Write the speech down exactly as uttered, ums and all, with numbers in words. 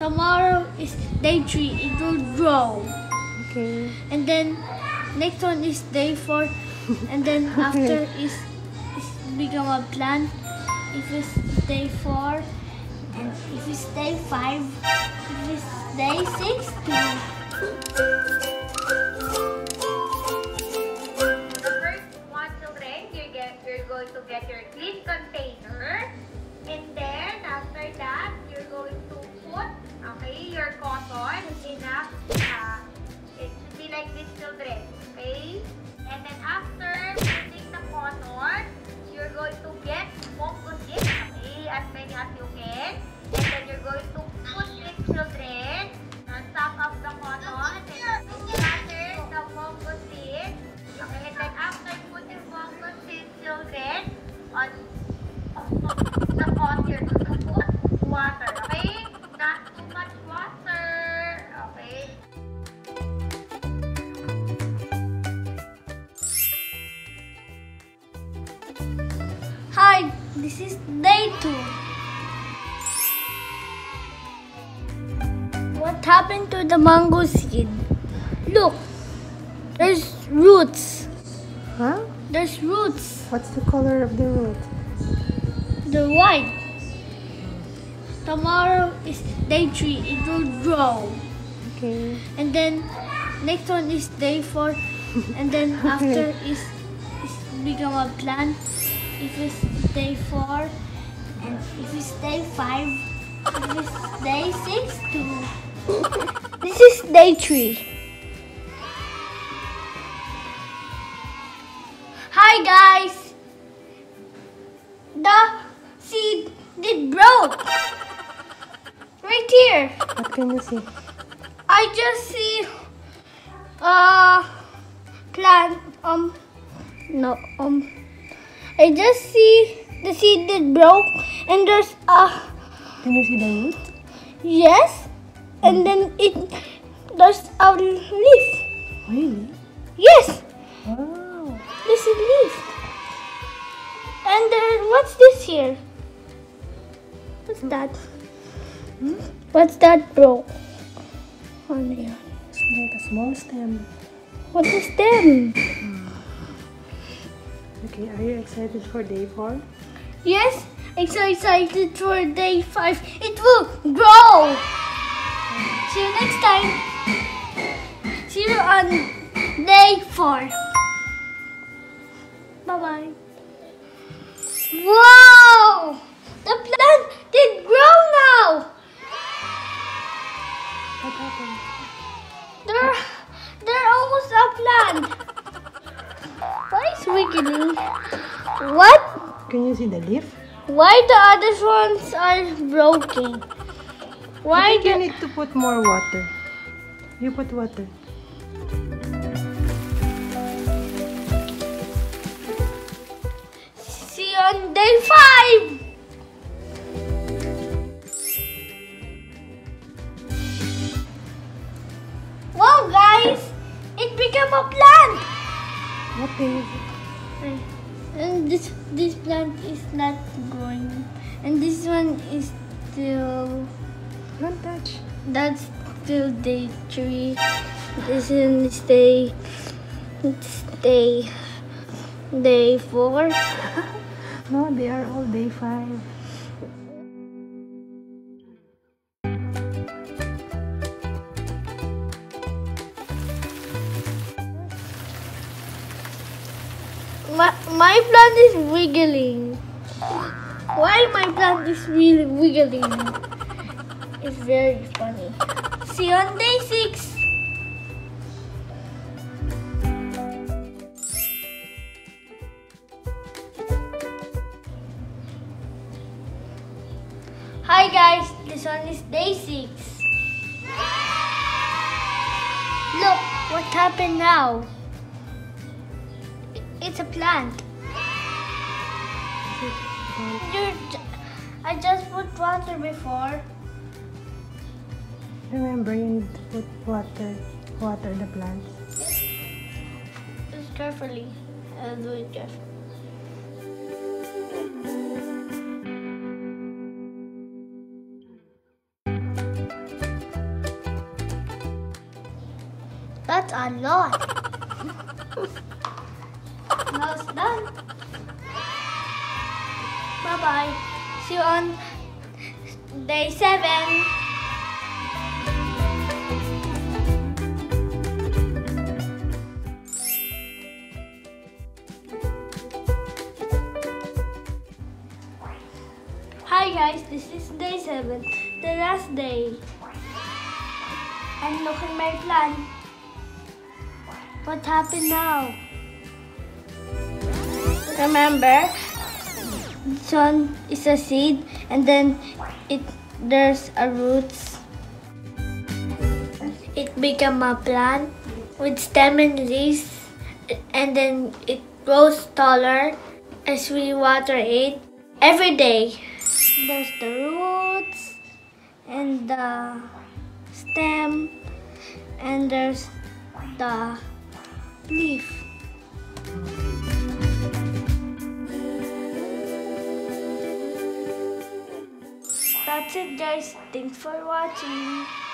Tomorrow is day three, it will grow. Okay. And then next one is day four, and then after is become a plant. If it's day four, and if it's day five, if it's day six, the first one, children, you get you're going to get your clean container, and then after that you're going to put okay your cotton in a uh, it should be like this, children, okay? And then after putting the cotton, you're going to get mongo seeds, okay, as many as you can. And then you're going to put these children on top of the cotton and scatter the mongo seeds. Okay, and then after putting mongo seeds, children, on the cotton, you're going to put water, okay? Not too much water, okay? Hi, this is day two. What happened to the mango seed? Look, there's roots. Huh? There's roots. What's the color of the root? The white. Tomorrow is day three. It will grow. Okay. And then next one is day four, and then after is become a plant. If it's day four, and if it's day five, if it's day six, two. This is day three. Hi guys! The seed did broke! Right here! What can you see? I just see a plant. Um, no, um. I just see the seed that broke, and there's a... Can you see the root? Yes, and then it there's a leaf. Really? Yes. Wow. This is leaf. And then what's this here? What's that? Hmm? What's that broke? Oh yeah. It's like a small stem. What's a stem? Okay, are you excited for day four? Yes, I'm so excited for day five. It will grow! See you next time. See you on day four. Bye-bye. Wow! The plant did grow now! What happened? They're, they're almost a plant. What is wiggling? What? Can you see the leaf? Why the other ones are broken? Why do you need to put more water? You put water. See you on day five! Wow guys! It became a plant! What is it? And this this plant is not growing, and this one is still not touch. That's still day three. This one is day it's day day four. No, they are all day five. My, my plant is wiggling. Why my plant is really wiggling? It's very funny. See you on day six. Hi guys, this one is day six. Look, what happened now? It's a plant. You're, I just put water before. Remember, you need to put water, water the plants. Just carefully. I'll do it carefully. That's a lot. Now it's done. Bye-bye. See you on day seven. Hi guys, this is day seven, the last day. And look at my plan. What happened now? Remember, this one is a seed, and then it there's a roots. It become a plant with stem and leaves, and then it grows taller as we water it every day. There's the roots and the stem, and there's the leaf. That's it guys, thanks for watching.